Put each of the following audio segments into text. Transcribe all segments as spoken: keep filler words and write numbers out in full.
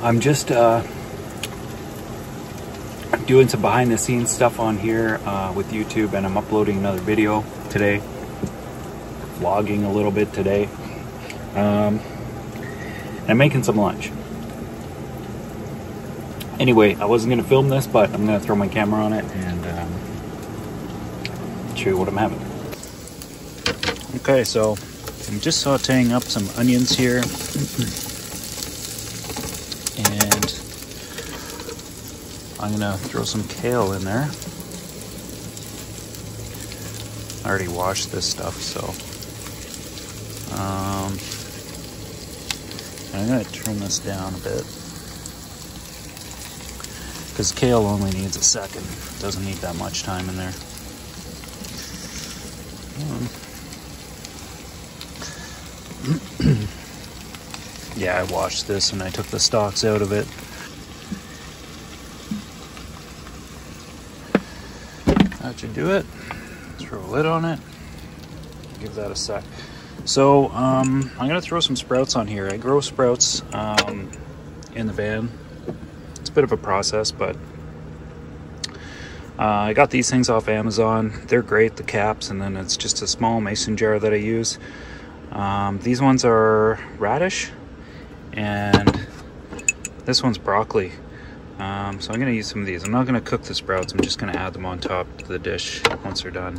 I'm just uh, doing some behind the scenes stuff on here uh, with YouTube, and I'm uploading another video today, vlogging a little bit today, um, and I'm making some lunch. Anyway, I wasn't going to film this, but I'm going to throw my camera on it and um, show you what I'm having. Okay, so I'm just sauteing up some onions here. And I'm going to throw some kale in there. I already washed this stuff, so. Um, I'm going to turn this down a bit, because kale only needs a second. It doesn't need that much time in there. Um. Yeah, I washed this and I took the stalks out of it. That should do it. Throw a lid on it. Give that a sec. So um, I'm gonna throw some sprouts on here. I grow sprouts um, in the van. It's a bit of a process, but uh, I got these things off Amazon. They're great, the caps, and then it's just a small mason jar that I use. Um, these ones are radish, and this one's broccoli. Um, so I'm going to use some of these. I'm not going to cook the sprouts. I'm just going to add them on top to the dish once they're done.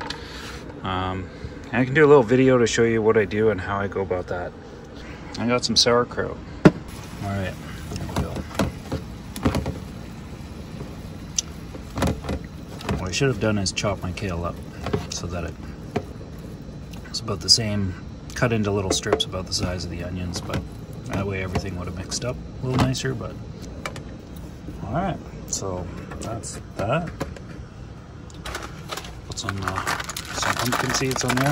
Um, and I can do a little video to show you what I do and how I go about that. I got some sauerkraut. All right. I should have done is chop my kale up so that it, it's about the same, cut into little strips about the size of the onions, but that way everything would have mixed up a little nicer. But all right, so that's that. Put some, uh, some pumpkin seeds on there.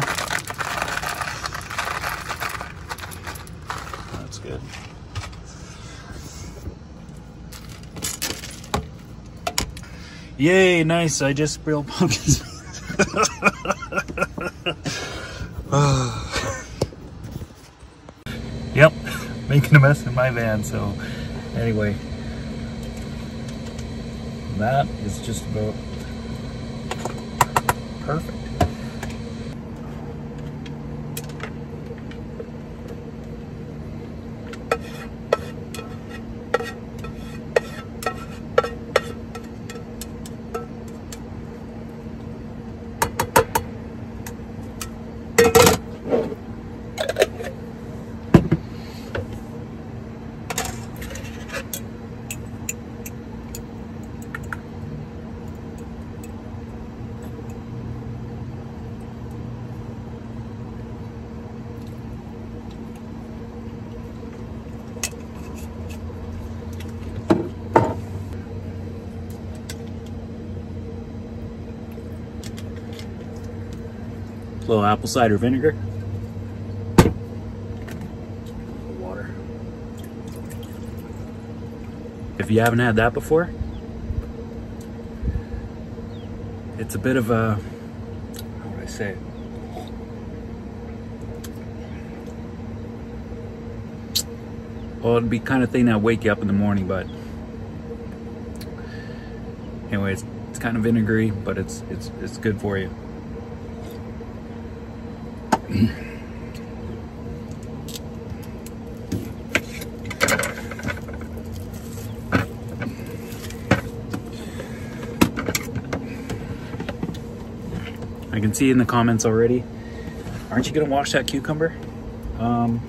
That's good. Yay, nice, I just spilled pumpkins. Yep, making a mess in my van, so anyway. That is just about perfect. A little apple cider vinegar, water. If you haven't had that before, it's a bit of a, how would I say it? Well, it'd be kind of thing that wake you up in the morning, but anyway, it's, it's kind of vinegary, but it's it's it's good for you. I can see in the comments already, aren't you gonna wash that cucumber? Um,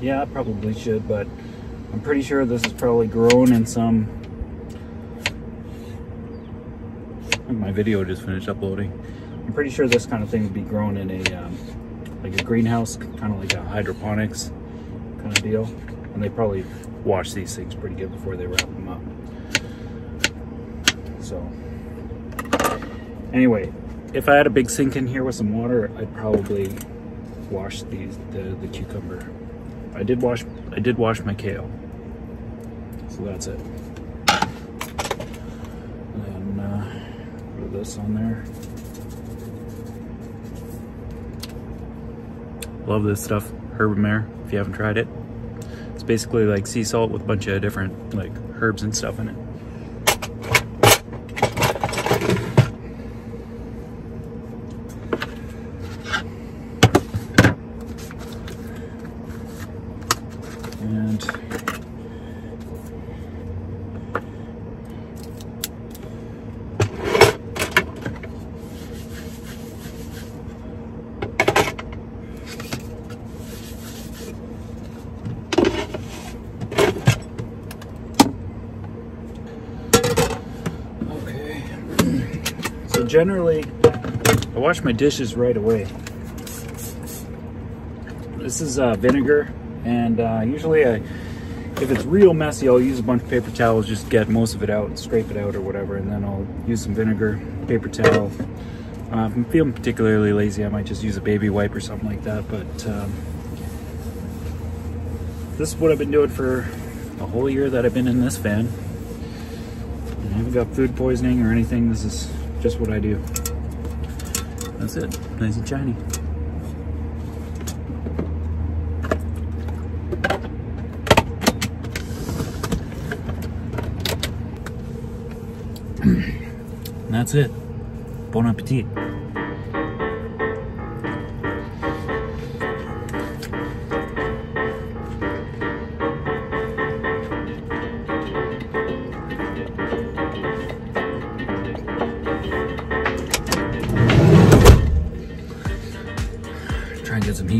yeah, I probably should, but I'm pretty sure this is probably grown in some, my video just finished uploading. I'm pretty sure this kind of thing would be grown in a um, like a greenhouse, kind of like a hydroponics kind of deal. And they probably wash these things pretty good before they wrap them up. So anyway, if I had a big sink in here with some water, I'd probably wash these the, the cucumber. I did wash I did wash my kale. So that's it. And then uh, put this on there. Love this stuff, Herbamare, if you haven't tried it. It's basically like sea salt with a bunch of different like herbs and stuff in it. Generally, I wash my dishes right away. This is uh, vinegar, and uh, usually I, if it's real messy, I'll use a bunch of paper towels, just get most of it out and scrape it out or whatever, and then I'll use some vinegar, paper towel. Uh, if I'm feeling particularly lazy, I might just use a baby wipe or something like that, but um, this is what I've been doing for the whole year that I've been in this van. I haven't got food poisoning or anything. This is just what I do. That's it. Nice and shiny. And that's it. Bon appetit.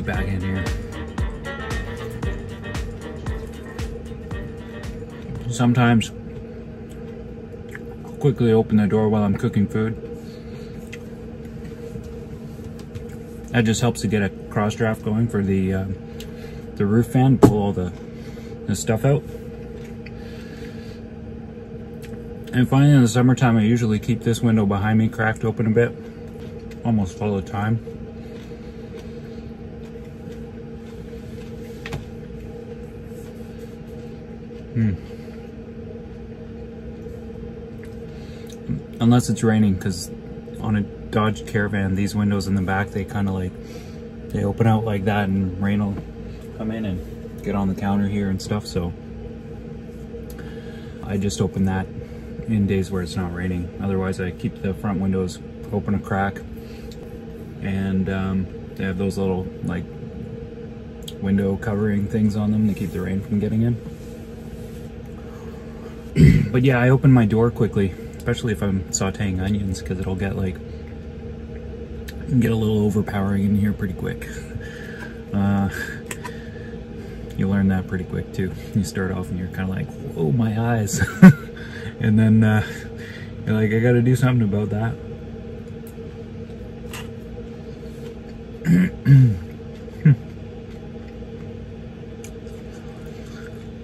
Back in here. Sometimes I'll quickly open the door while I'm cooking food. That just helps to get a cross draft going for the uh, the roof fan, pull all the, the stuff out. And finally in the summertime I usually keep this window behind me cracked open a bit, almost all the time. Mm. Unless it's raining, because on a Dodge Caravan, these windows in the back, they kind of like, they open out like that and rain will come in and get on the counter here and stuff, so I just open that in days where it's not raining. Otherwise I keep the front windows open a crack, and um, they have those little like window covering things on them to keep the rain from getting in. But yeah, I open my door quickly, especially if I'm sauteing onions, because it'll get like, get a little overpowering in here pretty quick. Uh, you learn that pretty quick too. You start off and you're kind of like, whoa, my eyes. And then uh, you're like, I gotta do something about that.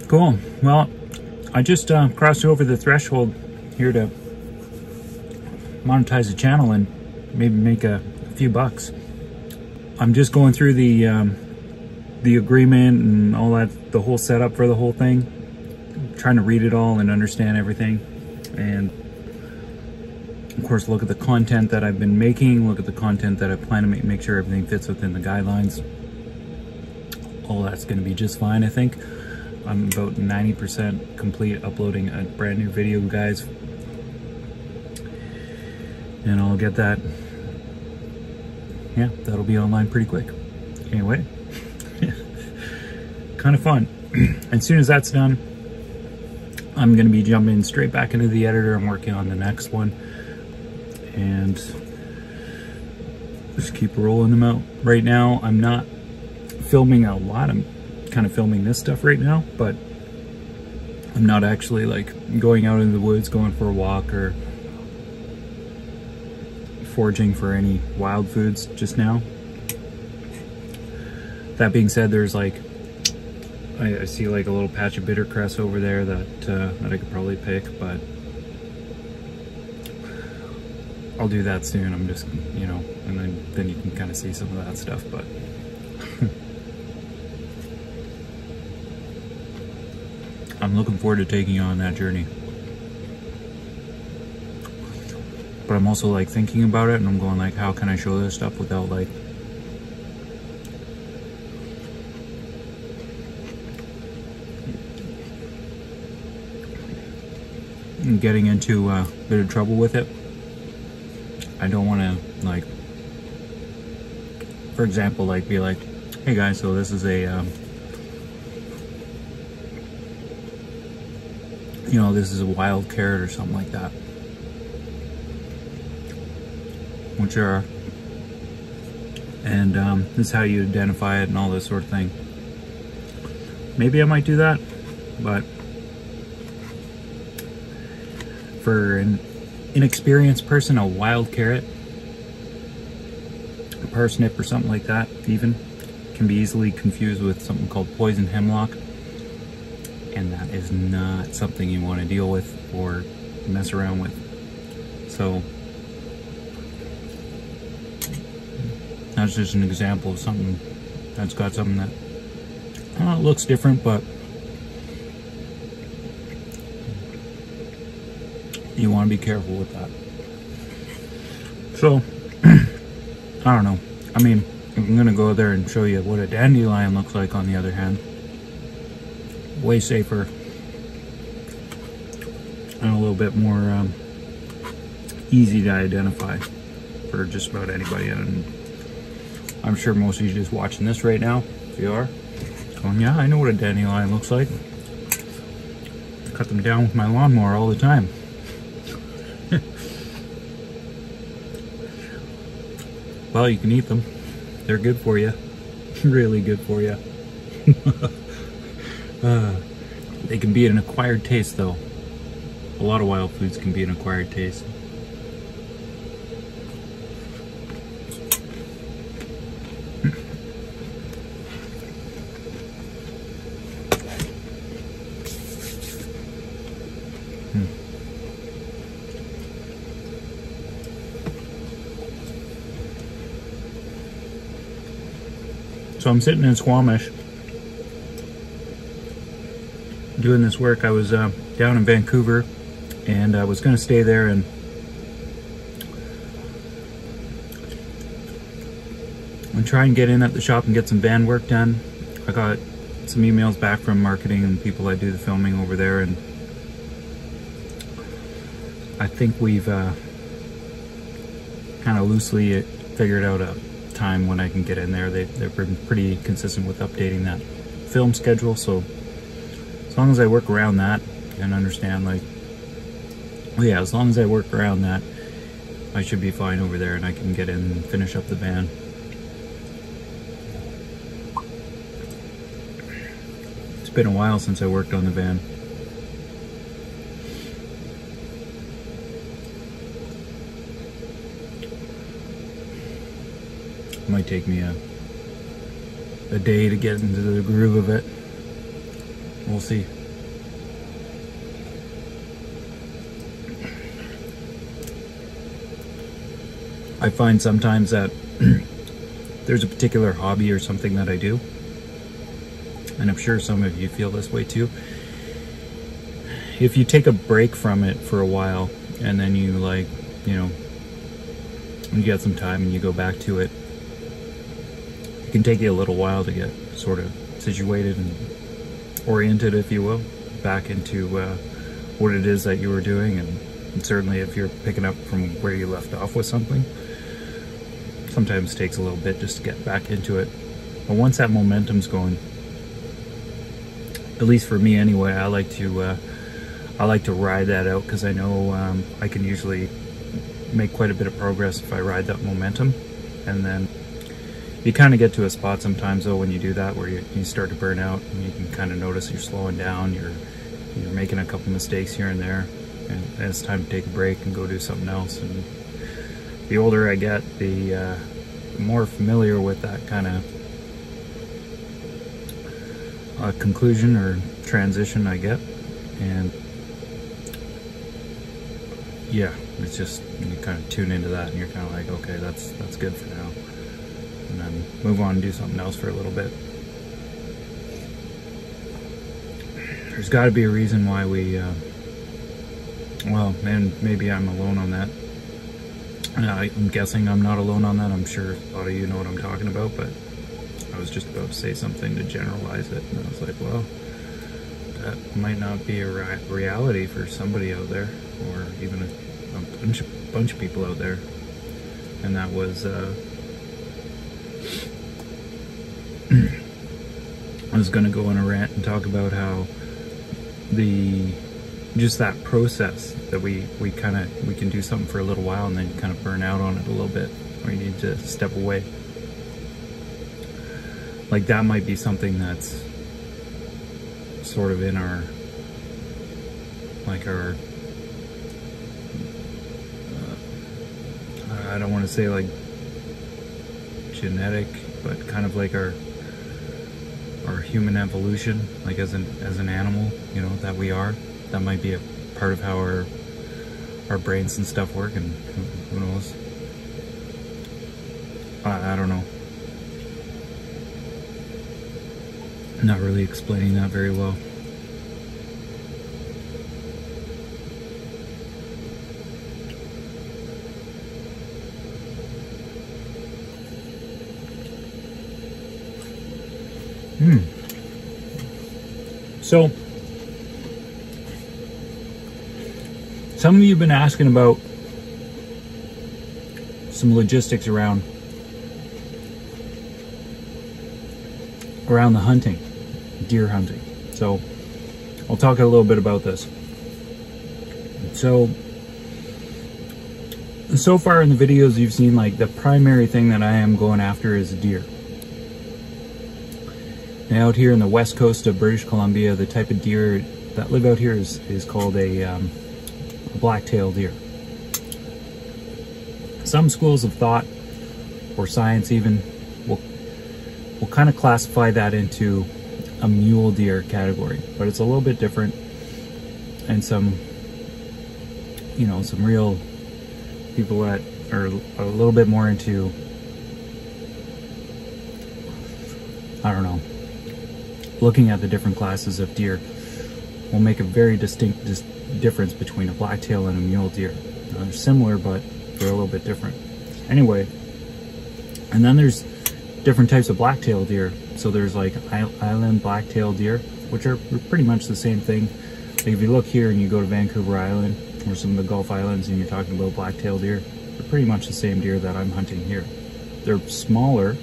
Cool, well, I just uh, crossed over the threshold here to monetize the channel and maybe make a, a few bucks. I'm just going through the um, the agreement and all that, the whole setup for the whole thing. I'm trying to read it all and understand everything. And of course, look at the content that I've been making, look at the content that I plan to make, make sure everything fits within the guidelines. All that's gonna be just fine, I think. I'm about ninety percent complete uploading a brand new video, guys. And I'll get that. Yeah, that'll be online pretty quick. Can't wait. Kind of fun. As soon as that's done, I'm going to be jumping straight back into the editor. I'm working on the next one. And just keep rolling them out. Right now, I'm not filming a lot. I'm kind of filming this stuff right now, but I'm not actually like going out into the woods, going for a walk, or foraging for any wild foods just now. That being said, there's like I, I see like a little patch of bittercress over there that uh, that I could probably pick, but I'll do that soon. I'm just, you know, and then then you can kind of see some of that stuff, but. I'm looking forward to taking you on that journey. But I'm also like thinking about it and I'm going like, how can I show this stuff without like and getting into a bit of trouble with it. I don't want to, like, for example, like be like, hey guys, so this is a, um, you know, this is a wild carrot or something like that, which are, and um, this is how you identify it and all this sort of thing. Maybe I might do that, but for an inexperienced person, a wild carrot, a parsnip or something like that even, can be easily confused with something called poison hemlock, and that is not something you want to deal with or mess around with. So that's just an example of something that's got something that, well, it looks different, but you want to be careful with that. So I don't know, I mean, I'm gonna go there and show you what a dandelion looks like on the other hand. Way safer and a little bit more um, easy to identify for just about anybody. And I'm sure most of you just watching this right now, if you are, going, yeah, I know what a dandelion looks like. I cut them down with my lawnmower all the time. Well, you can eat them. They're good for you. Really good for you. uh, they can be an acquired taste, though. A lot of wild foods can be an acquired taste. So I'm sitting in Squamish doing this work. I was uh, down in Vancouver and I was going to stay there, and I'm trying to get in at the shop and get some van work done. I got some emails back from marketing and people that do the filming over there, and I think we've uh, kind of loosely figured out a time when I can get in there. They, they've been pretty consistent with updating that film schedule, so as long as I work around that and understand, like, well, yeah, as long as I work around that, I should be fine over there and I can get in and finish up the van. It's been a while since I worked on the van. Might take me a, a day to get into the groove of it. We'll see. I find sometimes that there's a particular hobby or something that I do, and I'm sure some of you feel this way too. If you take a break from it for a while and then you, like, you know, you get some time and you go back to it, it can take you a little while to get sort of situated and oriented, if you will, back into uh, what it is that you were doing. And, and certainly if you're picking up from where you left off with something, sometimes it takes a little bit just to get back into it. But once that momentum's going, at least for me anyway, I like to uh, I like to ride that out, because I know um, I can usually make quite a bit of progress if I ride that momentum. And then you kind of get to a spot sometimes, though, when you do that, where you, you start to burn out, and you can kind of notice you're slowing down, you're you're making a couple mistakes here and there, and, and it's time to take a break and go do something else. And the older I get, the uh, more familiar with that kind of uh, conclusion or transition I get. And yeah, it's just, you kind of tune into that, and you're kind of like, okay, that's that's good for now. And then move on and do something else for a little bit. There's got to be a reason why we, uh, well, and maybe I'm alone on that. I'm guessing I'm not alone on that. I'm sure a lot of you know what I'm talking about, but I was just about to say something to generalize it, and I was like, well, that might not be a ri reality for somebody out there, or even a, a bunch, bunch of people out there. And that was uh, I was gonna go on a rant and talk about how the just that process that we we kind of we can do something for a little while and then kind of burn out on it a little bit, or you need to step away. Like, that might be something that's sort of in our, like our, uh, I don't want to say like genetic, but kind of like our, our human evolution, like as an, as an animal, you know, that we are. That might be a part of how our, our brains and stuff work, and who, who knows? I, I don't know. Not really explaining that very well. Hmm. So, some of you have been asking about some logistics around around the hunting. Deer hunting. So I'll talk a little bit about this. So, so far in the videos you've seen, like, the primary thing that I am going after is deer. Now, out here in the west coast of British Columbia, the type of deer that live out here is, is called a um, black-tailed deer. Some schools of thought, or science even, will, will kind of classify that into a mule deer category, but it's a little bit different, and some, you know, some real people that are, are a little bit more into, I don't know, looking at the different classes of deer will make a very distinct dis difference between a blacktail and a mule deer. Now, they're similar, but they're a little bit different. Anyway, and then there's different types of black-tailed deer. So there's like island blacktail deer, which are pretty much the same thing. Like, if you look here and you go to Vancouver Island or some of the Gulf Islands and you're talking about blacktail deer, they're pretty much the same deer that I'm hunting here. They're smaller,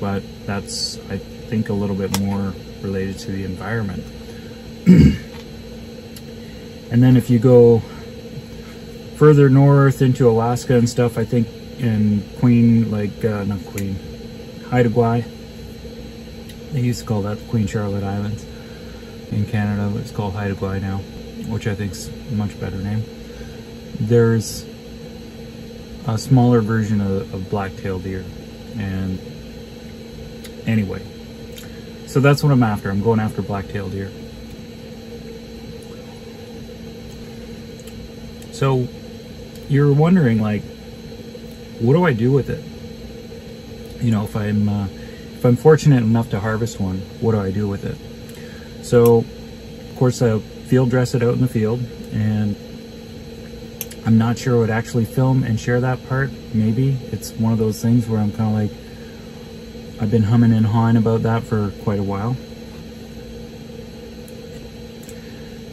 but that's, I think, a little bit more related to the environment. And then if you go further north into Alaska and stuff, I think in Queen, like, uh, not Queen, Haida Gwaii. They used to call that the Queen Charlotte Islands in Canada, but it's called Haida Gwaii now, which I think is a much better name. There's a smaller version of, of black-tailed deer, and anyway, so that's what I'm after. I'm going after black-tailed deer. So you're wondering, like, what do I do with it? You know, if I'm uh, if I'm fortunate enough to harvest one, what do I do with it? So, of course, I field dress it out in the field, and I'm not sure I would actually film and share that part. Maybe it's one of those things where I'm kind of like, I've been humming and hawing about that for quite a while,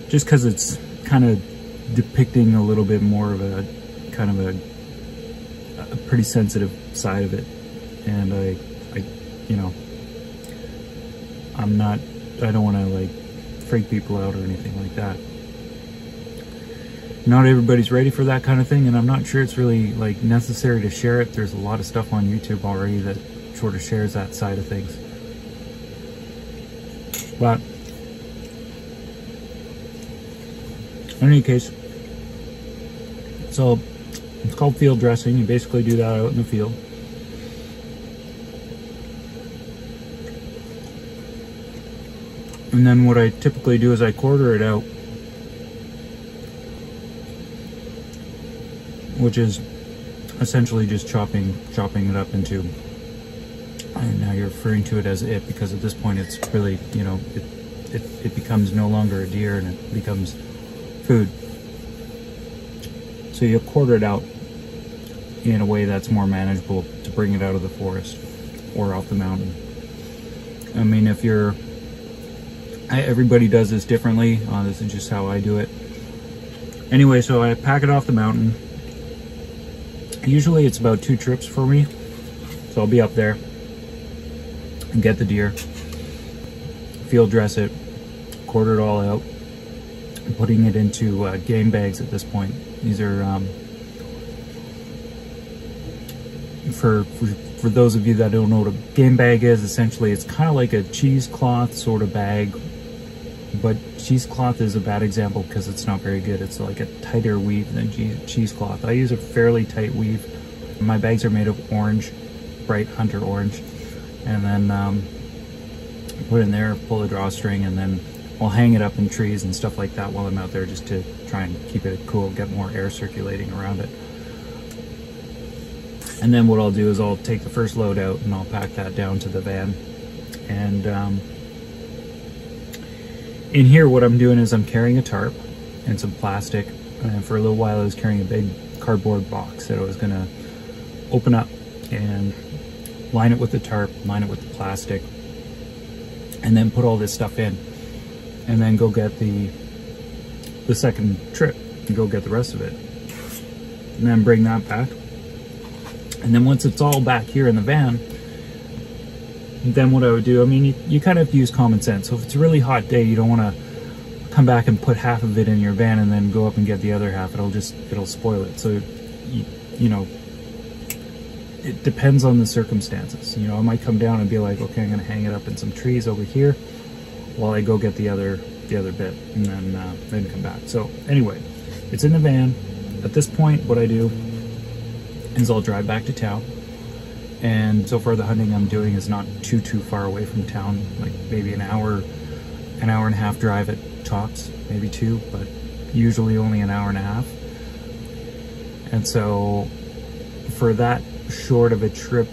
just because it's kind of depicting a little bit more of a kind of a, a pretty sensitive side of it. And I, I, you know, I'm not, I don't want to, like, freak people out or anything like that. Not everybody's ready for that kind of thing, and I'm not sure it's really, like, necessary to share it. There's a lot of stuff on YouTube already that sort of shares that side of things. But in any case, so it's called field dressing. You basically do that out in the field. And then what I typically do is I quarter it out, which is essentially just chopping chopping it up into, and now you're referring to it as it, because at this point it's really, you know, it, it, it becomes no longer a deer and it becomes food. So you quarter it out in a way that's more manageable to bring it out of the forest or off the mountain. I mean, if you're everybody does this differently. Uh, this is just how I do it. Anyway, so I pack it off the mountain. Usually it's about two trips for me. So I'll be up there and get the deer, field dress it, quarter it all out, and putting it into uh, game bags at this point. These are, um, for, for, for those of you that don't know what a game bag is, essentially it's kind of like a cheesecloth sort of bag, but cheesecloth is a bad example because it's not very good. It's like a tighter weave than cheesecloth. I use a fairly tight weave. My bags are made of orange, bright hunter orange, and then um, put it in there, pull the drawstring, and then I'll hang it up in trees and stuff like that while I'm out there just to try and keep it cool, get more air circulating around it. And then what I'll do is I'll take the first load out and I'll pack that down to the van. And um, in here what I'm doing is I'm carrying a tarp and some plastic, and for a little while I was carrying a big cardboard box that I was gonna open up and line it with the tarp, line it with the plastic, and then put all this stuff in, and then go get the the second trip and go get the rest of it, and then bring that back. And then once it's all back here in the van, then what I would do, I mean, you, you kind of use common sense. So if it's a really hot day, you don't want to come back and put half of it in your van and then go up and get the other half. It'll just, it'll spoil it. So, you, you know, it depends on the circumstances. You know, I might come down and be like, okay, I'm going to hang it up in some trees over here while I go get the other, the other bit, and then, uh, then come back. So anyway, it's in the van. At this point, what I do is I'll drive back to town, and so far the hunting I'm doing is not too too far away from town, like maybe an hour an hour and a half drive at tops, maybe two, but usually only an hour and a half. And so for that short of a trip,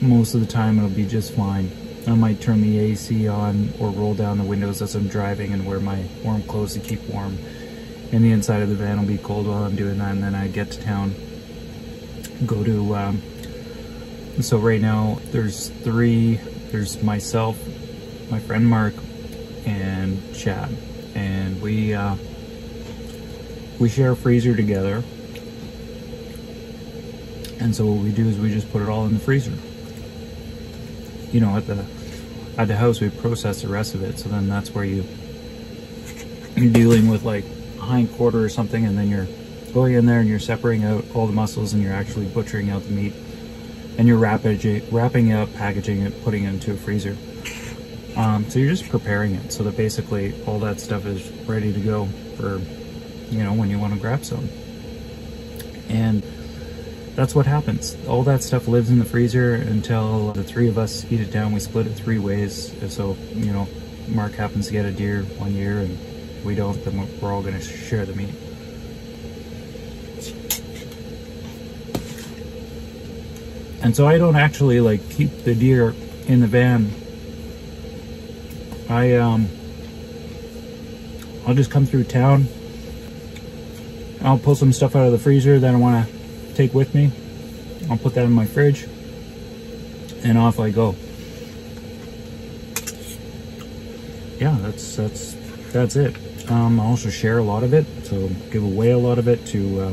most of the time it'll be just fine. I might turn the A C on or roll down the windows as I'm driving and wear my warm clothes to keep warm, and the inside of the van will be cold while I'm doing that. And then I get to town, go to, um, so right now there's three, there's myself, my friend Mark, and Chad, and we, uh, we share a freezer together. And so what we do is we just put it all in the freezer. You know, at the, at the house we process the rest of it, so then that's where you, you're dealing with like hind quarter or something, and then you're going in there and you're separating out all the muscles and you're actually butchering out the meat, and you're wrapping, wrapping it up, packaging it, putting it into a freezer. Um, so you're just preparing it so that basically all that stuff is ready to go for, you know, when you want to grab some. And that's what happens. All that stuff lives in the freezer until the three of us eat it down. We split it three ways. So, you know, Mark happens to get a deer one year and we don't, then we're all going to share the meat. And so I don't actually like keep the deer in the van. I, um, I'll just come through town. I'll pull some stuff out of the freezer that I want to take with me. I'll put that in my fridge and off I go. Yeah, that's, that's, that's it. Um, I also share a lot of it, so give away a lot of it to uh,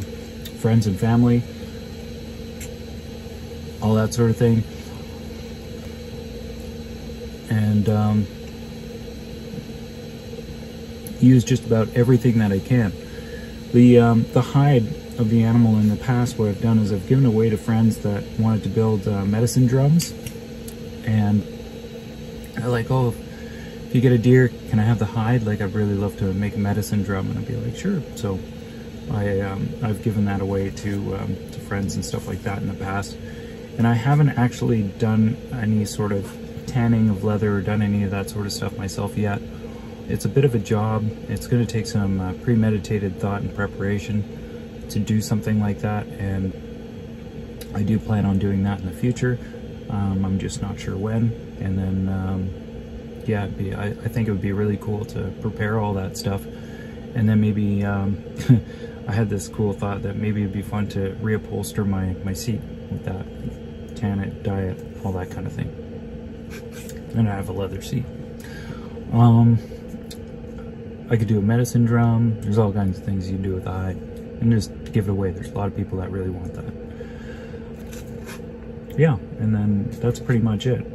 friends and family, all that sort of thing. And um, use just about everything that I can. The, um, the hide of the animal in the past, what I've done is I've given away to friends that wanted to build uh, medicine drums, and they're like, oh, if you get a deer, can I have the hide? Like, I'd really love to make a medicine drum. And I'd be like, sure. So I, um, I've given that away to, um, to friends and stuff like that in the past. And I haven't actually done any sort of tanning of leather or done any of that sort of stuff myself yet. It's a bit of a job. It's going to take some uh, premeditated thought and preparation to do something like that. And I do plan on doing that in the future. Um, I'm just not sure when. And then, um, yeah, it'd be, I, I think it would be really cool to prepare all that stuff. And then maybe, um, I had this cool thought that maybe it'd be fun to reupholster my, my seat with that. Tan it, dye it, all that kind of thing. And I have a leather seat. Um, I could do a medicine drum. There's all kinds of things you can do with the hide. And just give it away. There's a lot of people that really want that. Yeah, and then that's pretty much it.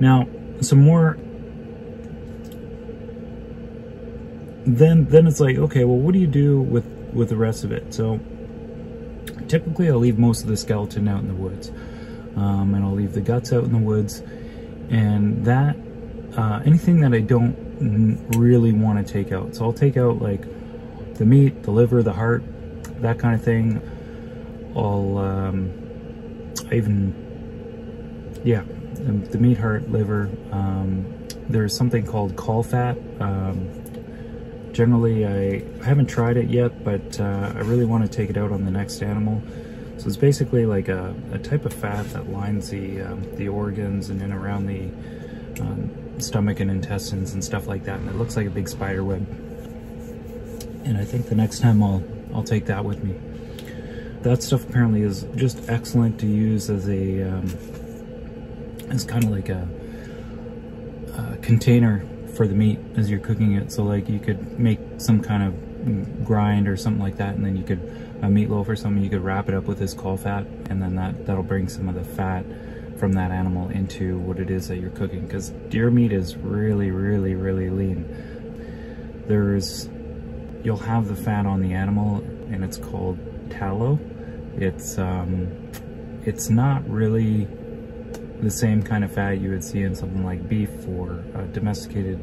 Now, some more... Then, then it's like, okay, well, what do you do with, with the rest of it? So, typically I'll leave most of the skeleton out in the woods. Um, and I'll leave the guts out in the woods. And that, uh, anything that I don't really want to take out. So I'll take out, like, the meat, the liver, the heart, that kind of thing. I'll, um, I even, yeah, the meat, heart, liver. Um, there's something called caul fat. Um, generally, I, I haven't tried it yet, but uh, I really want to take it out on the next animal. So it's basically like a, a type of fat that lines the um, the organs and in around the um, stomach and intestines and stuff like that, and it looks like a big spider web. And I think the next time I'll I'll take that with me. That stuff apparently is just excellent to use as a um, as kind of like a, a container for the meat as you're cooking it. So like you could make some kind of grind or something like that, and then you could a meatloaf or something. You could wrap it up with this caul fat, and then that that'll bring some of the fat from that animal into what it is that you're cooking. Because deer meat is really, really, really lean. There's, you'll have the fat on the animal, and it's called tallow. It's um, it's not really the same kind of fat you would see in something like beef or uh, domesticated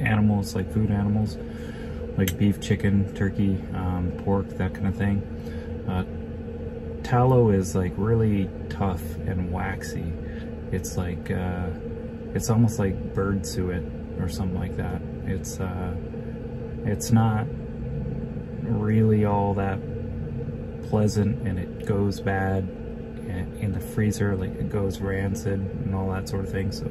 animals, like food animals. Like beef, chicken, turkey, um, pork, that kind of thing. Uh, tallow is like really tough and waxy. It's like, uh, it's almost like bird suet or something like that. It's, uh, it's not really all that pleasant, and it goes bad in the freezer, like it goes rancid and all that sort of thing. So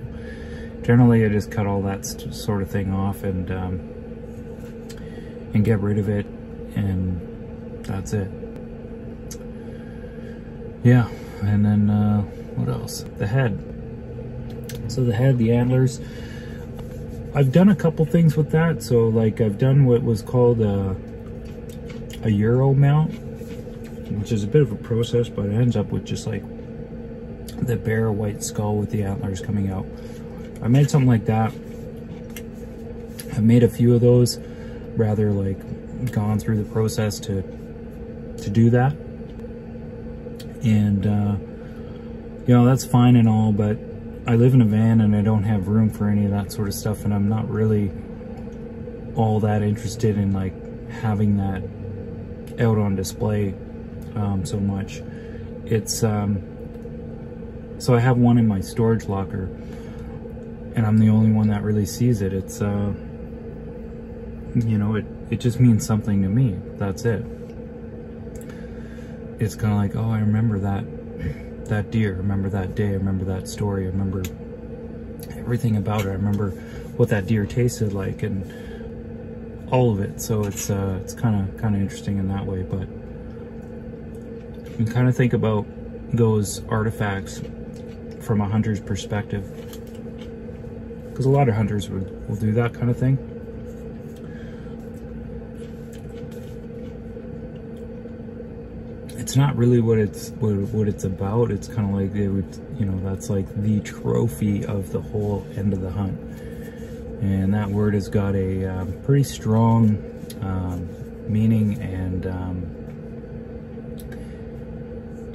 generally I just cut all that st- sort of thing off and, um, and get rid of it, and that's it. Yeah, and then uh, what else? The head. So the head, the antlers. I've done a couple things with that. So like I've done what was called a, a Euro mount, which is a bit of a process, but it ends up with just like the bare white skull with the antlers coming out. I made something like that. I made a few of those. Rather like gone through the process to to do that, and uh, you know, that's fine and all, but I live in a van and I don't have room for any of that sort of stuff, and I'm not really all that interested in like having that out on display um, so much. It's um, so I have one in my storage locker, and I'm the only one that really sees it. It's uh, you know, it, it just means something to me. That's it. It's kind of like, oh, I remember that, that deer. I remember that day. I remember that story. I remember everything about it. I remember what that deer tasted like and all of it. So it's, uh, it's kind of, kind of interesting in that way, but you kind of think about those artifacts from a hunter's perspective, because a lot of hunters would, will do that kind of thing. It's not really what it's what, what it's about. It's kind of like they would, you know, that's like the trophy of the whole end of the hunt, and that word has got a um, pretty strong um, meaning, and um,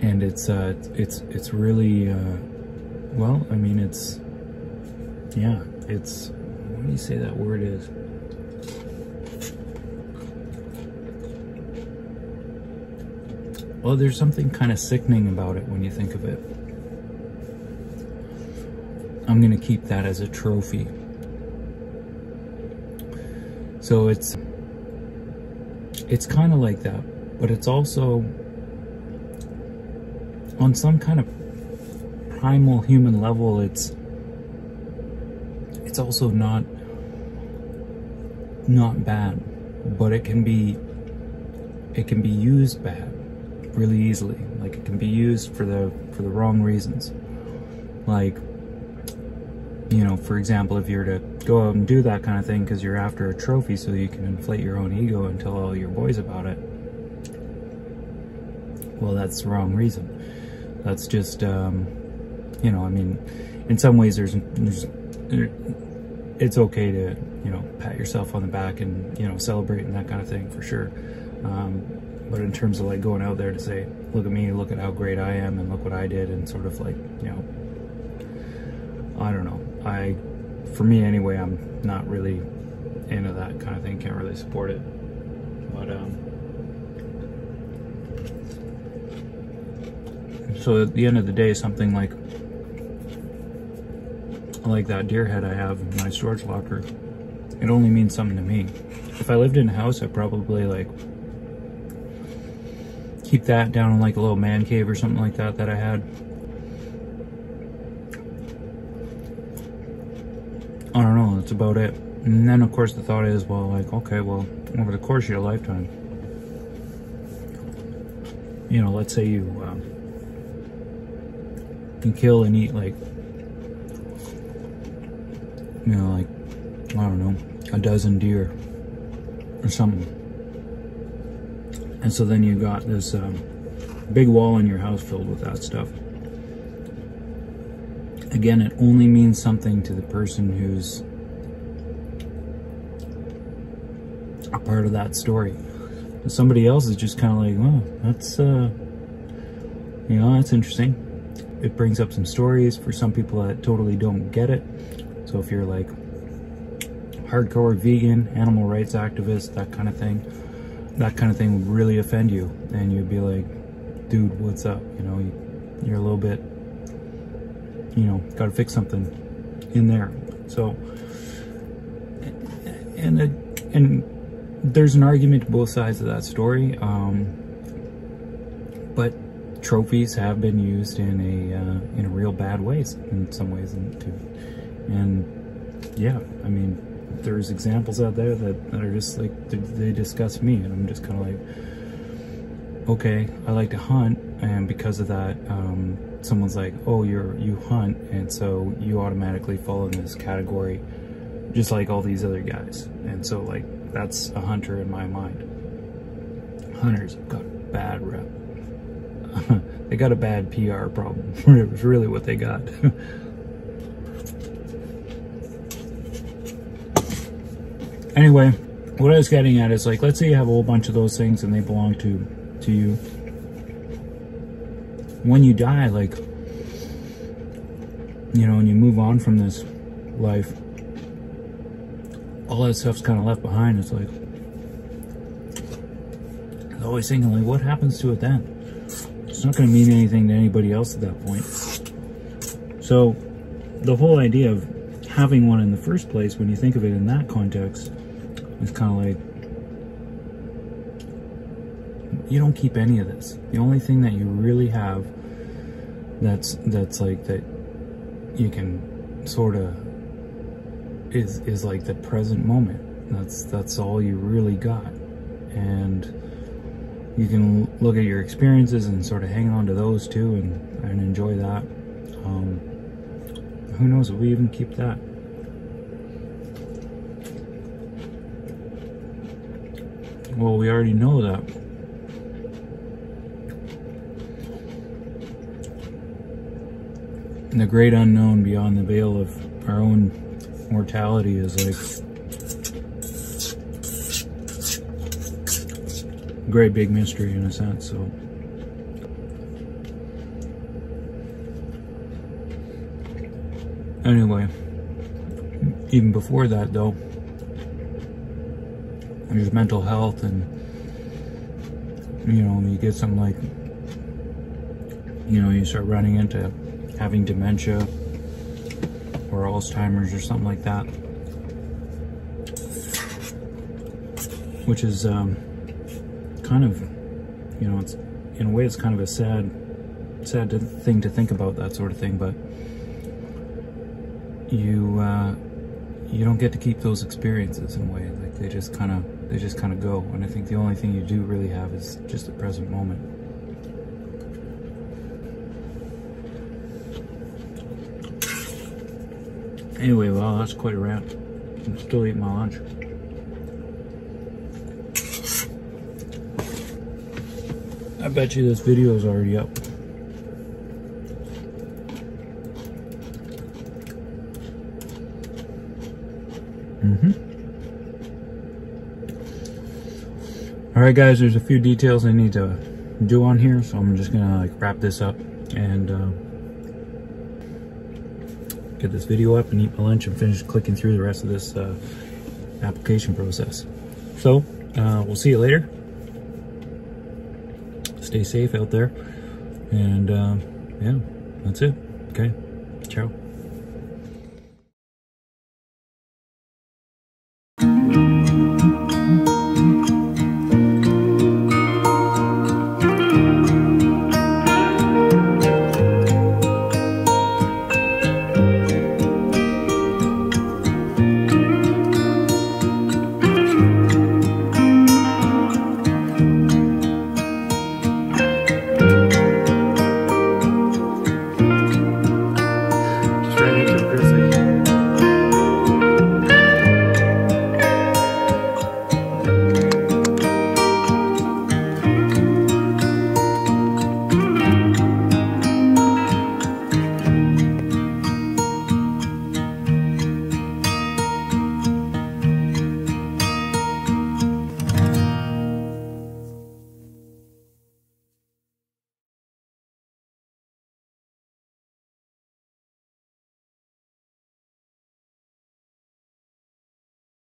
and it's uh, it's it's really uh, well. I mean, it's yeah. It's what do you say that word is? Well, there's something kind of sickening about it when you think of it. I'm going to keep that as a trophy. So it's it's kind of like that, but it's also on some kind of primal human level, it's it's also not not bad, but it can be it can be used bad. Really easily. Like it can be used for the for the wrong reasons. Like you know, for example, if you were to go out and do that kind of thing because you're after a trophy so you can inflate your own ego and tell all your boys about it, well, that's the wrong reason. That's just, um, you know, I mean, in some ways there's, there's it's okay to, you know, pat yourself on the back and, you know, celebrate and that kind of thing for sure. Um, but in terms of like going out there to say, look at me, look at how great I am and look what I did, and sort of like, you know, I don't know. I, for me anyway, I'm not really into that kind of thing. Can't really support it. But, um, so at the end of the day, something like, like that deer head I have in my storage locker, it only means something to me. If I lived in a house, I'd probably like keep that down in like a little man cave or something like that that I had I don't know, that's about it. And then of course the thought is, well, like, okay, well, over the course of your lifetime, you know, let's say you um, can kill and eat like, you know, like, I don't know, a dozen deer or something. And so then you got this um, big wall in your house filled with that stuff. Again, it only means something to the person who's a part of that story. And somebody else is just kind of like, well, that's, uh, you know, that's interesting. It brings up some stories for some people that totally don't get it. So if you're like hardcore vegan, animal rights activist, that kind of thing, that kind of thing would really offend you. And you'd be like, dude, what's up? You know, you're a little bit, you know, got to fix something in there. So, and it, and there's an argument to both sides of that story. Um, but trophies have been used in a uh, in a real bad ways in some ways, and to, and yeah, I mean, there's examples out there that, that are just like, they disgust me, and I'm just kind of like, okay, I like to hunt, and because of that, um, someone's like, oh, you're, you hunt, and so you automatically fall in this category, just like all these other guys. And so like, that's a hunter in my mind. Hunters have got a bad rep. They got a bad P R problem. It was really what they got. Anyway, what I was getting at is like, let's say you have a whole bunch of those things and they belong to, to you. When you die, like, you know, and you move on from this life, all that stuff's kind of left behind. It's like, I was always thinking, like, what happens to it then? It's not going to mean anything to anybody else at that point. So the whole idea of having one in the first place, when you think of it in that context, is kind of like, you don't keep any of this. The only thing that you really have that's that's like that you can sort of is is like the present moment. That's that's all you really got, and you can look at your experiences and sort of hang on to those too, and and enjoy that. Um, Who knows if we even keep that? Well, we already know that. And the great unknown beyond the veil of our own mortality is like a great big mystery in a sense, so. Anyway, even before that though, there's mental health, and, you know, you get something like, you know, you start running into having dementia or Alzheimer's or something like that, which is um, kind of, you know, it's in a way it's kind of a sad, sad thing to think about, that sort of thing, but you uh, you don't get to keep those experiences in a way. Like they just kind of they just kind of go. And I think the only thing you do really have is just the present moment. Anyway, well, that's quite a wrap. I'm still eating my lunch. I bet you this video is already up. Mm-hmm. Alright guys, there's a few details I need to do on here, so I'm just gonna like wrap this up and uh, get this video up and eat my lunch and finish clicking through the rest of this uh, application process. So, uh, we'll see you later. Stay safe out there, and uh, yeah, that's it. Okay, ciao.